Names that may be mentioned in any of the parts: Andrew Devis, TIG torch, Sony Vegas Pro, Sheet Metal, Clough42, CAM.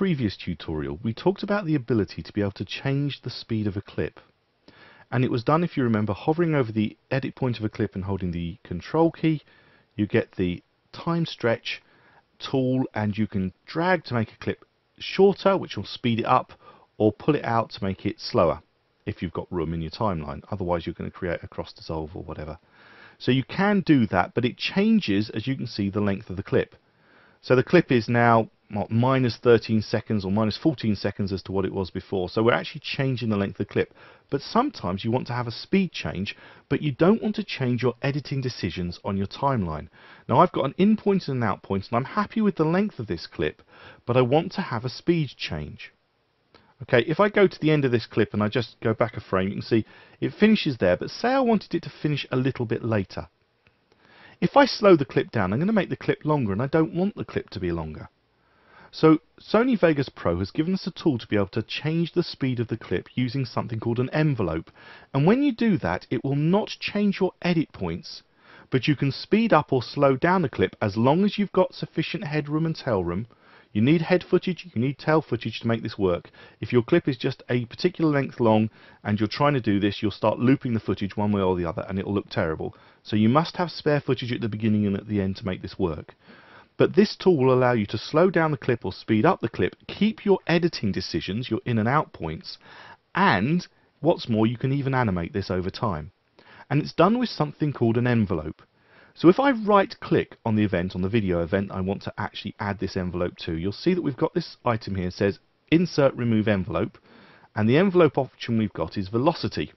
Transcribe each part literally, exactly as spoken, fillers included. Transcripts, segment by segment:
previous tutorial, we talked about the ability to be able to change the speed of a clip. And it was done, if you remember, hovering over the edit point of a clip and holding the control key. You get the time stretch tool and you can drag to make a clip shorter, which will speed it up, or pull it out to make it slower if you've got room in your timeline. Otherwise you're going to create a cross dissolve or whatever. So you can do that, but it changes, as you can see, the length of the clip. So the clip is now what, minus thirteen seconds or minus fourteen seconds as to what it was before. So we're actually changing the length of the clip. But sometimes you want to have a speed change, but you don't want to change your editing decisions on your timeline. Now I've got an in point and an out point, and I'm happy with the length of this clip, but I want to have a speed change. Okay, if I go to the end of this clip and I just go back a frame, you can see it finishes there, but say I wanted it to finish a little bit later. If I slow the clip down, I'm going to make the clip longer, and I don't want the clip to be longer. So Sony Vegas Pro has given us a tool to be able to change the speed of the clip using something called an envelope. And when you do that, it will not change your edit points, but you can speed up or slow down the clip as long as you've got sufficient headroom and tailroom. You need head footage, you need tail footage to make this work. If your clip is just a particular length long and you're trying to do this, you'll start looping the footage one way or the other and it'll look terrible. So you must have spare footage at the beginning and at the end to make this work. But this tool will allow you to slow down the clip or speed up the clip, keep your editing decisions, your in and out points, and what's more, you can even animate this over time. And it's done with something called an envelope. So if I right-click on the event, on the video event I want to actually add this envelope to, you'll see that we've got this item here that says Insert Remove Envelope, and the envelope option we've got is Velocity.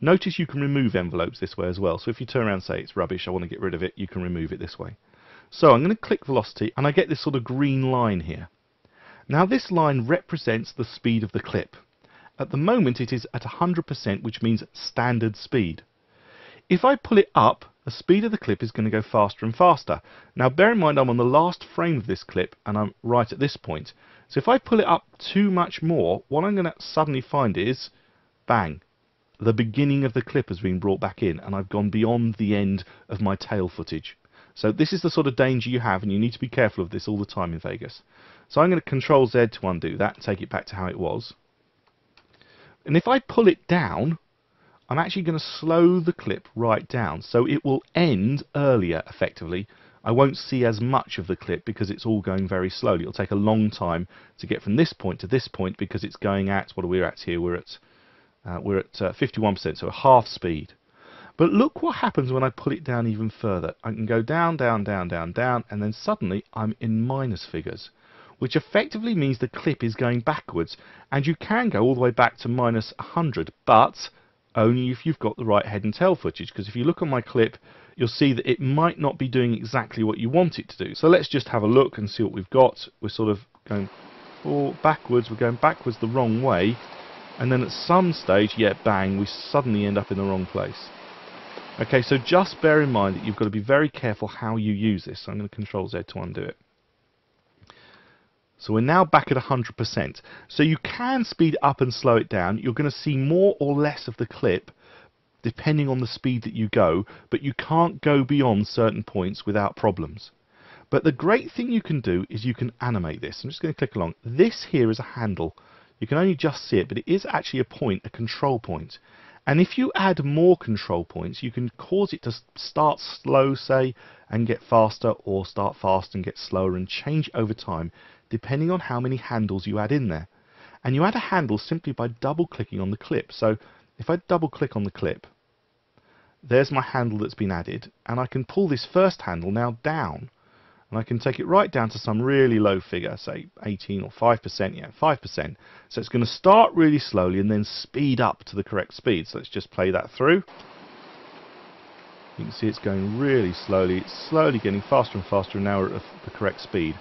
Notice you can remove envelopes this way as well, so if you turn around and say it's rubbish, I want to get rid of it, you can remove it this way. So I'm going to click Velocity, and I get this sort of green line here. Now this line represents the speed of the clip. At the moment it is at one hundred percent, which means standard speed. If I pull it up, the speed of the clip is going to go faster and faster. Now bear in mind I'm on the last frame of this clip and I'm right at this point. So if I pull it up too much more, what I'm going to suddenly find is, bang, the beginning of the clip has been brought back in and I've gone beyond the end of my tail footage. So this is the sort of danger you have and you need to be careful of this all the time in Vegas. So I'm going to Control Z to undo that and take it back to how it was. And if I pull it down, I'm actually going to slow the clip right down, so it will end earlier effectively. I won't see as much of the clip because it's all going very slowly. It'll take a long time to get from this point to this point because it's going at, what are we at here? We're at uh, we're at uh, fifty-one percent, so half speed. But look what happens when I pull it down even further. I can go down, down, down, down, down, and then suddenly I'm in minus figures, which effectively means the clip is going backwards, and you can go all the way back to minus one hundred, but only if you've got the right head and tail footage, because if you look on my clip you'll see that it might not be doing exactly what you want it to do. So let's just have a look and see what we've got. We're sort of going oh, backwards, we're going backwards the wrong way, and then at some stage, yeah, bang, we suddenly end up in the wrong place. Okay, so just bear in mind that you've got to be very careful how you use this. So I'm going to Control Z to undo it. So we're now back at one hundred percent. So you can speed up and slow it down. You're going to see more or less of the clip depending on the speed that you go, but you can't go beyond certain points without problems. But the great thing you can do is you can animate this. I'm just going to click along. This here is a handle. You can only just see it, but it is actually a point, a control point. And if you add more control points, you can cause it to start slow, say, and get faster, or start fast and get slower, and change over time, depending on how many handles you add in there. And you add a handle simply by double-clicking on the clip. So if I double-click on the clip, there's my handle that's been added, and I can pull this first handle now down, and I can take it right down to some really low figure, say eighteen or five percent, yeah, five percent. So it's going to start really slowly and then speed up to the correct speed. So let's just play that through. You can see it's going really slowly. It's slowly getting faster and faster, and now we're at the correct speed.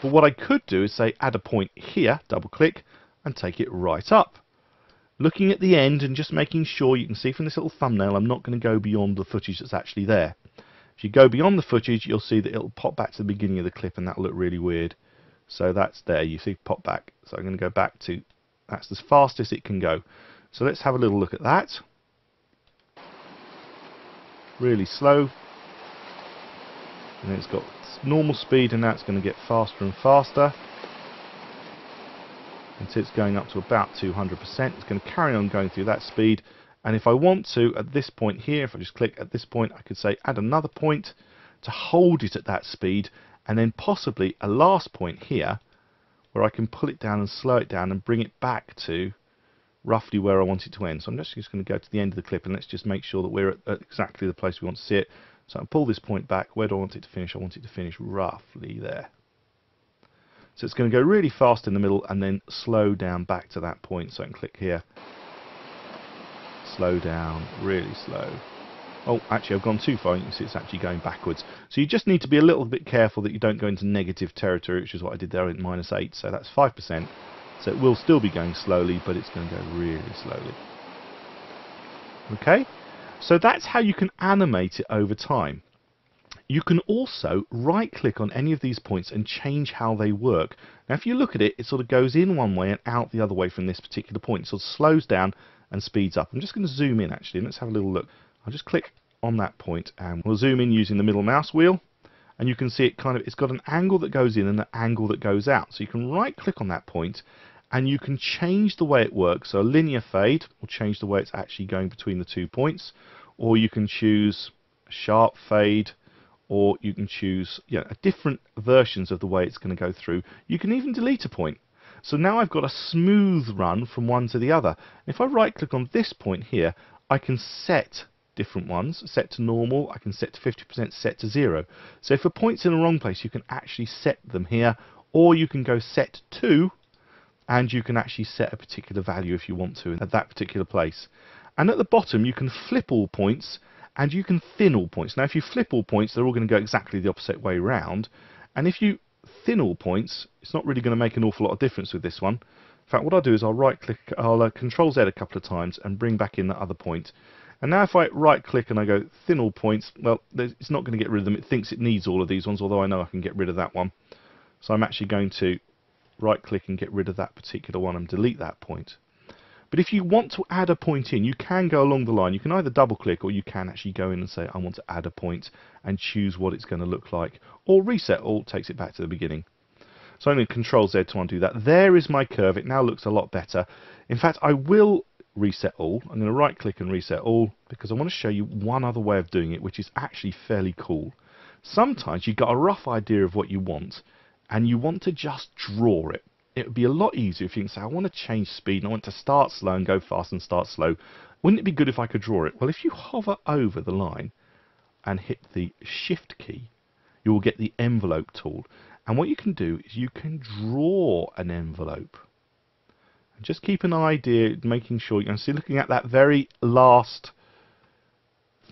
But what I could do is say add a point here, double click, and take it right up. Looking at the end and just making sure you can see from this little thumbnail I'm not going to go beyond the footage that's actually there. If you go beyond the footage you'll see that it'll pop back to the beginning of the clip and that'll look really weird. So that's there, you see pop back. So I'm going to go back to, that's the fastest it can go. So let's have a little look at that. Really slow. And it's got normal speed, and now it's going to get faster and faster. until it's going up to about two hundred percent. It's going to carry on going through that speed. And if I want to, at this point here, if I just click at this point, I could say add another point to hold it at that speed, and then possibly a last point here where I can pull it down and slow it down and bring it back to roughly where I want it to end. So I'm just, just going to go to the end of the clip, and let's just make sure that we're at, at exactly the place we want to see it. So I'll pull this point back. Where do I want it to finish? I want it to finish roughly there. So it's going to go really fast in the middle and then slow down back to that point. So I can click here. Slow down, really slow. Oh, actually I've gone too far. You can see it's actually going backwards. So you just need to be a little bit careful that you don't go into negative territory, which is what I did there at minus eight. So that's five percent. So it will still be going slowly, but it's going to go really slowly. Okay? So that's how you can animate it over time. You can also right-click on any of these points and change how they work. Now, if you look at it, it sort of goes in one way and out the other way from this particular point. It sort of slows down and speeds up. I'm just going to zoom in, actually, and let's have a little look. I'll just click on that point, and we'll zoom in using the middle mouse wheel. And you can see it kind of, it's got an angle that goes in and an angle that goes out. So you can right-click on that point, and you can change the way it works. So a linear fade will change the way it's actually going between the two points, or you can choose a sharp fade, or you can choose, you know, different versions of the way it's going to go through. You can even delete a point. So now I've got a smooth run from one to the other. If I right-click on this point here, I can set different ones, set to normal, I can set to fifty percent, set to zero. So if a point's in the wrong place, you can actually set them here, or you can go set to, and you can actually set a particular value if you want to at that particular place. And at the bottom, you can flip all points, and you can thin all points. Now, if you flip all points, they're all going to go exactly the opposite way round. And if you thin all points, it's not really going to make an awful lot of difference with this one. In fact, what I'll do is I'll right-click, I'll uh, Control Z a couple of times and bring back in that other point. And now if I right-click and I go thin all points, well, it's not going to get rid of them. It thinks it needs all of these ones, although I know I can get rid of that one. So I'm actually going to right-click and get rid of that particular one and delete that point. But if you want to add a point in, you can go along the line. You can either double click, or you can actually go in and say, I want to add a point, and choose what it's going to look like. Or reset all takes it back to the beginning. So I'm going to Control Z to undo that. There is my curve. It now looks a lot better. In fact, I will reset all. I'm going to right click and reset all, because I want to show you one other way of doing it, which is actually fairly cool. Sometimes you've got a rough idea of what you want, and you want to just draw it. It would be a lot easier if you can say, I want to change speed, and I want to start slow and go fast and start slow. Wouldn't it be good if I could draw it? Well, if you hover over the line and hit the Shift key, you will get the envelope tool. And what you can do is you can draw an envelope. And just keep an idea, making sure you're see, looking at that very last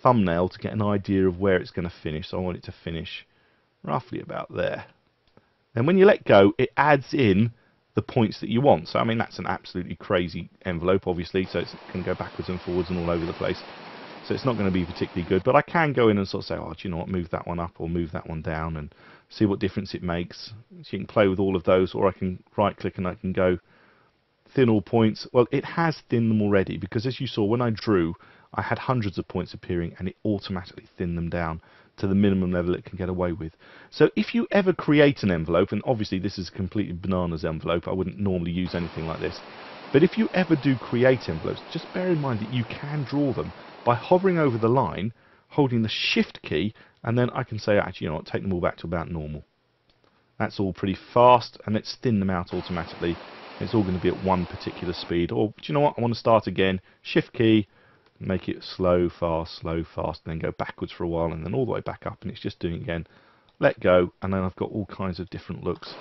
thumbnail to get an idea of where it's going to finish. So I want it to finish roughly about there. Then when you let go, it adds in the points that you want. So, I mean, that's an absolutely crazy envelope, obviously, so it's, it can go backwards and forwards and all over the place. So it's not going to be particularly good, but I can go in and sort of say, oh, do you know what, move that one up or move that one down and see what difference it makes. So you can play with all of those, or I can right-click and I can go thin all points. Well, it has thinned them already, because as you saw, when I drew, I had hundreds of points appearing, and it automatically thinned them down to the minimum level it can get away with. So if you ever create an envelope, and obviously this is a completely bananas envelope, I wouldn't normally use anything like this, but if you ever do create envelopes, just bear in mind that you can draw them by hovering over the line, holding the Shift key, and then I can say, actually, you know what, take them all back to about normal. That's all pretty fast, and let's thin them out automatically. It's all going to be at one particular speed. Or, do you know what, I want to start again, Shift key, make it slow, fast, slow, fast, and then go backwards for a while, and then all the way back up, and it's just doing it again. Let go, and then I've got all kinds of different looks.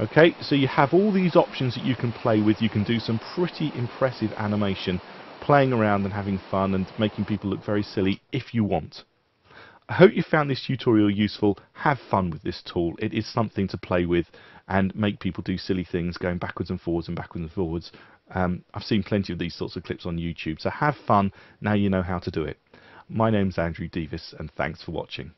Okay, so you have all these options that you can play with. You can do some pretty impressive animation, playing around and having fun and making people look very silly if you want. I hope you found this tutorial useful. Have fun with this tool. It is something to play with and make people do silly things going backwards and forwards and backwards and forwards. Um, I've seen plenty of these sorts of clips on YouTube, so have fun. Now you know how to do it. My name's Andrew Devis, and thanks for watching.